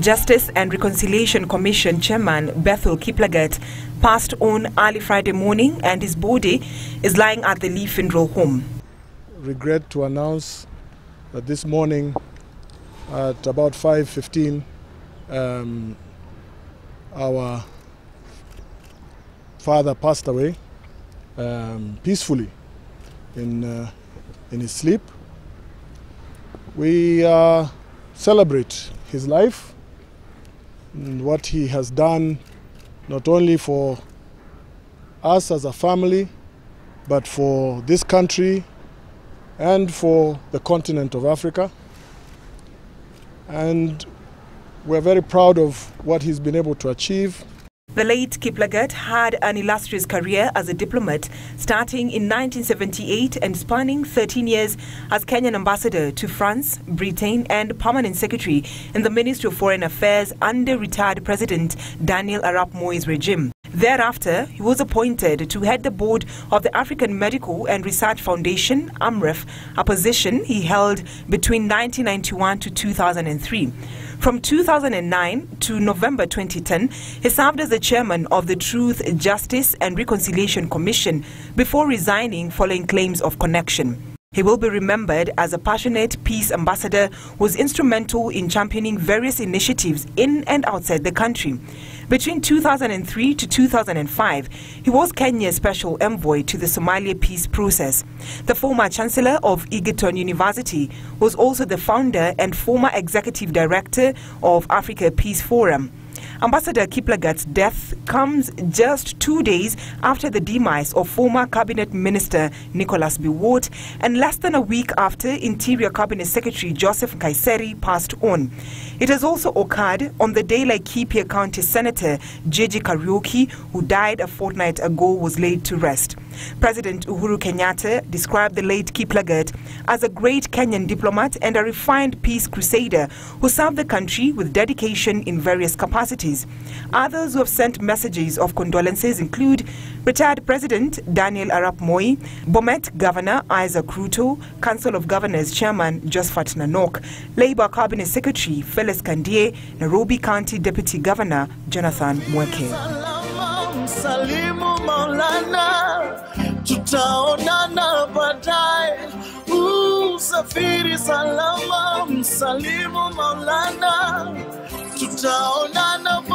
Justice and Reconciliation Commission Chairman Bethuel Kiplagat passed on early Friday morning, and his body is lying at the Lee Funeral Home. Regret to announce that this morning at about 5:15, our father passed away peacefully in his sleep. We celebrate his life and what he has done, not only for us as a family, but for this country and for the continent of Africa. And we're very proud of what he's been able to achieve. The late Kiplagat had an illustrious career as a diplomat, starting in 1978 and spanning 13 years as Kenyan ambassador to France, Britain, and permanent secretary in the Ministry of Foreign Affairs under retired President Daniel Arap Moi's regime. Thereafter, he was appointed to head the board of the African Medical and Research Foundation, AMREF, a position he held between 1991 to 2003. From 2009 to November 2010, he served as the chairman of the Truth, Justice and Reconciliation Commission before resigning following claims of connection. He will be remembered as a passionate peace ambassador who was instrumental in championing various initiatives in and outside the country. Between 2003 to 2005, he was Kenya's special envoy to the Somalia peace process. The former chancellor of Egerton University was also the founder and former executive director of Africa Peace Forum. Ambassador Kiplagat's death comes just 2 days after the demise of former Cabinet Minister Nicholas Biwott and less than a week after Interior Cabinet Secretary Joseph Kaisere passed on. It has also occurred on the day Laikipia County Senator J.G. Karioki, who died a fortnight ago, was laid to rest. President Uhuru Kenyatta described the late Kiplagat as a great Kenyan diplomat and a refined peace crusader who served the country with dedication in various capacities. Others who have sent messages of condolences include retired President Daniel Arap Moi, Bomet Governor Isaac Ruto, Council of Governors Chairman Josphat Nanok, Labour Cabinet Secretary Felix Kandie, Nairobi County Deputy Governor Jonathan Mweke. Tutaonana baadaye, usafiri salama, msalimu Maulana, tutaonana.